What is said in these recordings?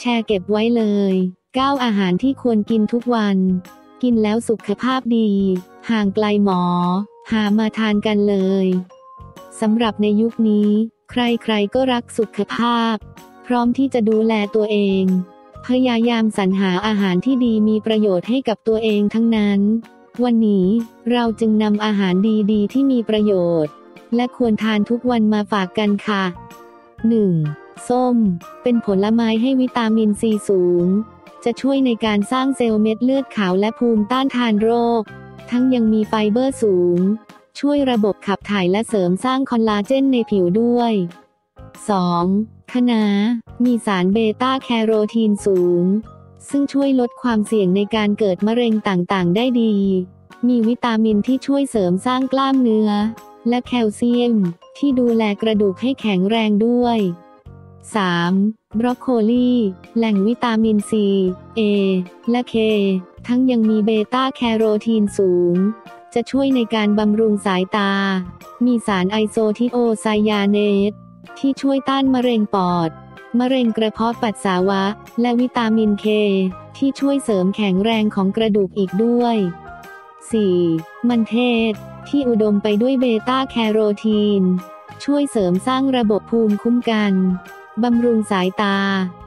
แชร์เก็บไว้เลย9อาหารที่ควรกินทุกวันกินแล้วสุขภาพดีห่างไกลหมอหามาทานกันเลยสำหรับในยุคนี้ใครๆก็รักสุขภาพพร้อมที่จะดูแลตัวเองพยายามสรรหาอาหารที่ดีมีประโยชน์ให้กับตัวเองทั้งนั้นวันนี้เราจึงนำอาหารดีๆที่มีประโยชน์และควรทานทุกวันมาฝากกันค่ะ 1. ส้มเป็นผลไม้ให้วิตามินซีสูงจะช่วยในการสร้างเซลล์เม็ดเลือดขาวและภูมิต้านทานโรคทั้งยังมีไฟเบอร์สูงช่วยระบบขับถ่ายและเสริมสร้างคอลลาเจนในผิวด้วย 2. คะน้ามีสารเบต้าแคโรทีนสูงซึ่งช่วยลดความเสี่ยงในการเกิดมะเร็งต่างๆได้ดีมีวิตามินที่ช่วยเสริมสร้างกล้ามเนื้อและแคลเซียมที่ดูแลกระดูกให้แข็งแรงด้วย 3. บรอกโคลีแหล่งวิตามินซี A และ K ทั้งยังมีเบต้าแคโรทีนสูงจะช่วยในการบำรุงสายตามีสารไอโซไทโอไซยาเนตที่ช่วยต้านมะเร็งปอดมะเร็งกระเพาะปัสสาวะและวิตามิน K ที่ช่วยเสริมแข็งแรงของกระดูกอีกด้วย 4. มันเทศที่อุดมไปด้วยเบต้าแคโรทีนช่วยเสริมสร้างระบบภูมิคุ้มกันบำรุงสายตา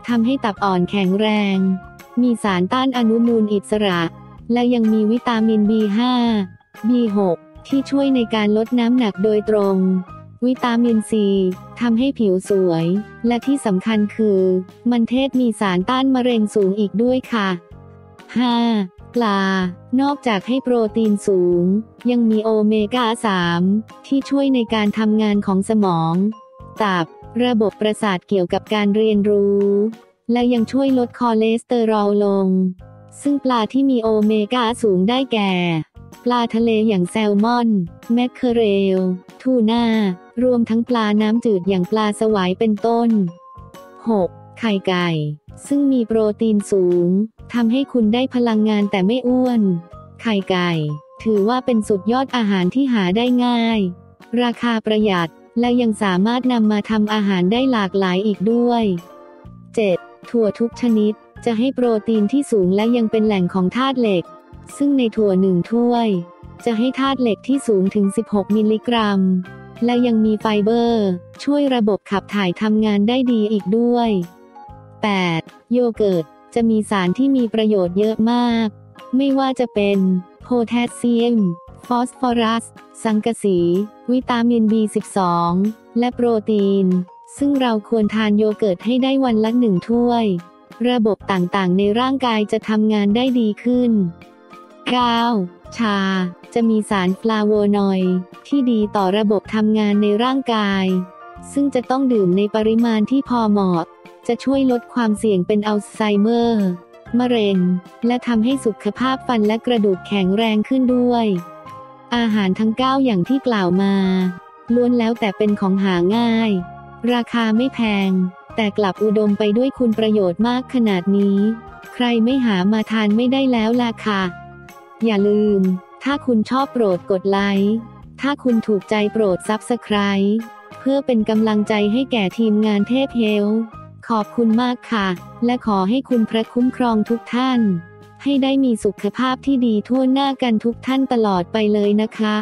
ทำให้ตับอ่อนแข็งแรงมีสารต้านอนุมูลอิสระและยังมีวิตามิน B5 B6 ที่ช่วยในการลดน้ำหนักโดยตรงวิตามินซีทำให้ผิวสวยและที่สำคัญคือมันเทศมีสารต้านมะเร็งสูงอีกด้วยค่ะ 5. ปลานอกจากให้โปรตีนสูงยังมีโอเมก้า 3ที่ช่วยในการทำงานของสมองตับระบบประสาทเกี่ยวกับการเรียนรู้และยังช่วยลดคอเลสเตอรอลลงซึ่งปลาที่มีโอเมก้าสูงได้แก่ปลาทะเลอย่างแซลมอนแมคเคอเรลทูน่ารวมทั้งปลาน้ำจืดอย่างปลาสวายเป็นต้น 6. ไข่ไก่ซึ่งมีโปรตีนสูงทำให้คุณได้พลังงานแต่ไม่อ้วนไข่ไก่ถือว่าเป็นสุดยอดอาหารที่หาได้ง่ายราคาประหยัดและยังสามารถนำมาทำอาหารได้หลากหลายอีกด้วย 7. ถั่วทุกชนิดจะให้โปรตีนที่สูงและยังเป็นแหล่งของธาตุเหล็กซึ่งในถั่ว1ถ้วยจะให้ธาตุเหล็กที่สูงถึง16มิลลิกรัมและยังมีไฟเบอร์ช่วยระบบขับถ่ายทำงานได้ดีอีกด้วย 8. โยเกิร์ตจะมีสารที่มีประโยชน์เยอะมากไม่ว่าจะเป็นโพแทสเซียมฟอสฟอรัสสังกะสีวิตามิน B12 และโปรตีนซึ่งเราควรทานโยเกิร์ตให้ได้วันละ1ถ้วยระบบต่างๆในร่างกายจะทำงานได้ดีขึ้น 9. ชาจะมีสารฟลาโวนอยด์ที่ดีต่อระบบทำงานในร่างกายซึ่งจะต้องดื่มในปริมาณที่พอเหมาะจะช่วยลดความเสี่ยงเป็นอัลไซเมอร์มะเร็งและทำให้สุขภาพฟันและกระดูกแข็งแรงขึ้นด้วยอาหารทั้ง9อย่างที่กล่าวมาล้วนแล้วแต่เป็นของหาง่ายราคาไม่แพงแต่กลับอุดมไปด้วยคุณประโยชน์มากขนาดนี้ใครไม่หามาทานไม่ได้แล้วล่ะค่ะอย่าลืมถ้าคุณชอบโปรดกดไลค์ถ้าคุณถูกใจโปรด Subscribe เพื่อเป็นกำลังใจให้แก่ทีมงานเทพเฮลท์ขอบคุณมากค่ะและขอให้คุณพระคุ้มครองทุกท่านให้ได้มีสุขภาพที่ดีทั่วหน้ากันทุกท่านตลอดไปเลยนะคะ